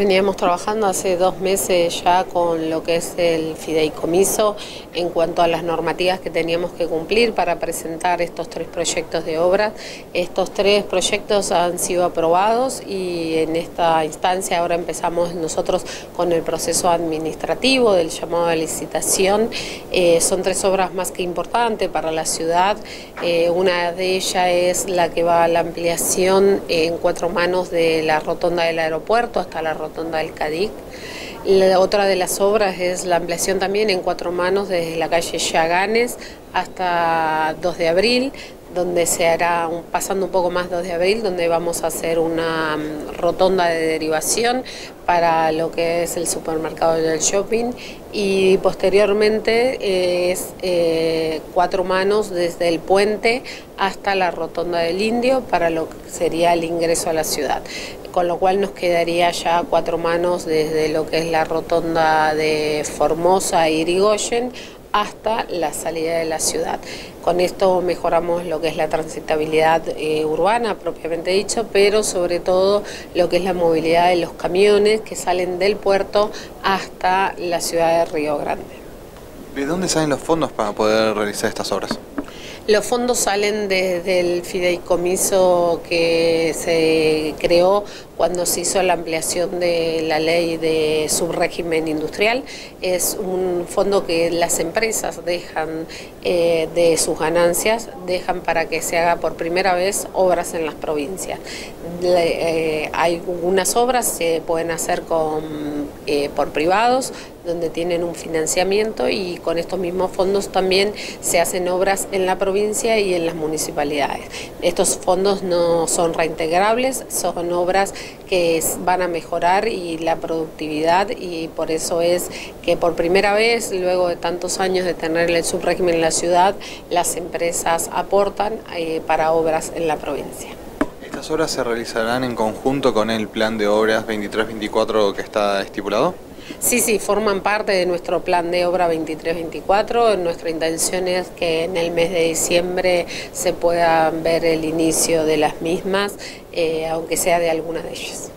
Veníamos trabajando hace 2 meses ya con lo que es el fideicomiso en cuanto a las normativas que teníamos que cumplir para presentar estos 3 proyectos de obra. Estos 3 proyectos han sido aprobados y en esta instancia ahora empezamos nosotros con el proceso administrativo del llamado a licitación. Son 3 obras más que importantes para la ciudad. Una de ellas es la que va a la ampliación en 4 manos de la rotonda del aeropuerto hasta la rotonda del Cadic. La otra de las obras es la ampliación también en 4 manos desde la calle Yaganes hasta 2 de abril, donde se hará, pasando un poco más 2 de abril, donde vamos a hacer una rotonda de derivación para lo que es el supermercado del shopping, y posteriormente es 4 manos desde el puente hasta la rotonda del Indio para lo que sería el ingreso a la ciudad. Con lo cual nos quedaría ya 4 manos desde lo que es la rotonda de Formosa e Irigoyen hasta la salida de la ciudad. Con esto mejoramos lo que es la transitabilidad urbana propiamente dicho, pero sobre todo lo que es la movilidad de los camiones que salen del puerto hasta la ciudad de Río Grande. ¿De dónde salen los fondos para poder realizar estas obras? Los fondos salen desde el fideicomiso que se creó cuando se hizo la ampliación de la ley de subrégimen industrial. Es un fondo que las empresas dejan de sus ganancias, dejan para que se haga por primera vez obras en las provincias. Hay algunas obras que pueden hacer por privados, donde tienen un financiamiento, y con estos mismos fondos también se hacen obras en la provincia y en las municipalidades. Estos fondos no son reintegrables, son obras que van a mejorar y la productividad, y por eso es que por primera vez, luego de tantos años de tener el subrégimen en la ciudad, las empresas aportan para obras en la provincia. ¿Estas obras se realizarán en conjunto con el plan de obras 23-24 que está estipulado? Sí, forman parte de nuestro plan de obra 23-24. Nuestra intención es que en el mes de diciembre se pueda ver el inicio de las mismas, aunque sea de algunas de ellas.